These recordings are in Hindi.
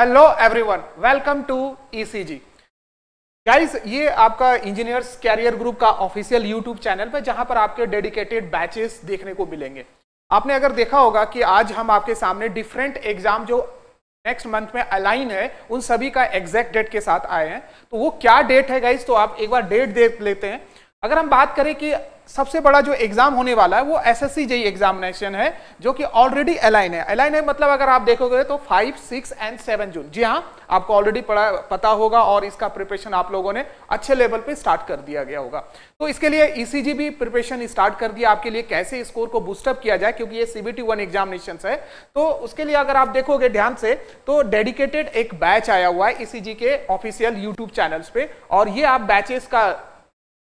Hello everyone, welcome to ECG guys. ये आपका इंजीनियर्स कैरियर ग्रुप का ऑफिशियल यूट्यूब चैनल पर जहां पर आपके डेडिकेटेड बैचेस देखने को मिलेंगे। आपने अगर देखा होगा कि आज हम आपके सामने डिफरेंट एग्जाम जो नेक्स्ट मंथ में अलाइन है उन सभी का एग्जैक्ट डेट के साथ आए हैं। तो वो क्या डेट है गाइस, तो आप एक बार डेट देख लेते हैं। अगर हम बात करें कि सबसे बड़ा जो एग्जाम होने वाला है वो एसएससी जेई एग्जामिनेशन है, जो कि ऑलरेडी अलाइन है मतलब अगर आप देखोगे तो 5, 6 एंड 7 जून। जी हाँ, आपको ऑलरेडी पता होगा और इसका प्रिपरेशन आप लोगों ने अच्छे लेवल पे स्टार्ट कर दिया गया होगा। तो इसके लिए ईसीजी भी प्रिपरेशन स्टार्ट कर दिया आपके लिए, कैसे स्कोर को बूस्टअप किया जाए, क्योंकि ये CBT 1 एग्जामिनेशन है। तो उसके लिए अगर आप देखोगे ध्यान से तो डेडिकेटेड एक बैच आया हुआ है ईसीजी के ऑफिशियल यूट्यूब चैनल्स पे, और ये आप बैचेस का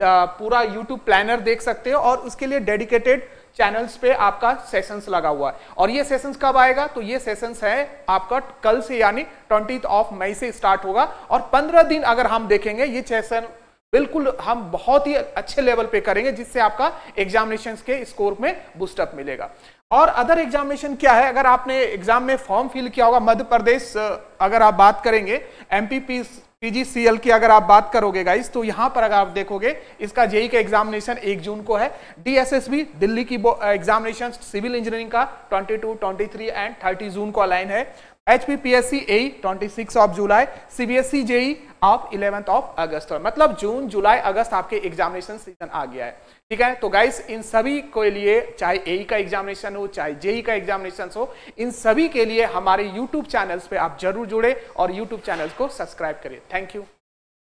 पूरा YouTube प्लानर देख सकते हो और उसके लिए डेडिकेटेड चैनल्स पे आपका सेशंस लगा हुआ है। और ये सेशंस कब आएगा, तो ये सेशंस है आपका कल से यानी 20 मई से स्टार्ट होगा और 15 दिन अगर हम देखेंगे ये सेशन बिल्कुल हम बहुत ही अच्छे लेवल पे करेंगे, जिससे आपका एग्जामिनेशन के स्कोर में बूस्टअप मिलेगा। और अदर एग्जामिनेशन क्या है, अगर आपने एग्जाम में फॉर्म फिल किया होगा, मध्य प्रदेश अगर आप बात करेंगे MPGCL की अगर आप बात करोगे गाइस, तो यहाँ पर अगर आप देखोगे इसका JEE का एग्जामिनेशन 1 जून को है। DSSSB दिल्ली की एग्जामिनेशन सिविल इंजीनियरिंग का 22, 23 एंड 30 जून को अलाइन है। HPPSC AE 26 of July, CBSE JEE आप 11 ऑफ अगस्त। मतलब जून जुलाई अगस्त आपके एग्जामिनेशन सीजन आ गया है, ठीक है। तो गाइस इन सभी के लिए, चाहे AE का एग्जामिनेशन हो चाहे JEE का एग्जामिनेशन हो, इन सभी के लिए हमारे YouTube चैनल्स पे आप जरूर जुड़े और YouTube चैनल्स को सब्सक्राइब करें। Thank you.